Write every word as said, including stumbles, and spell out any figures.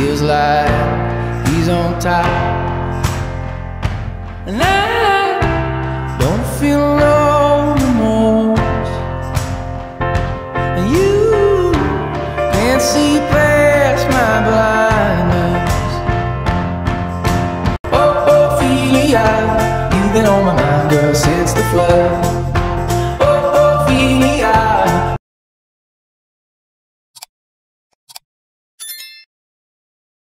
feels like he's on top. And I don't feel no remorse. And you can't see past my blindness. Oh, Ophelia, you've been on my mind, girl, since the flood.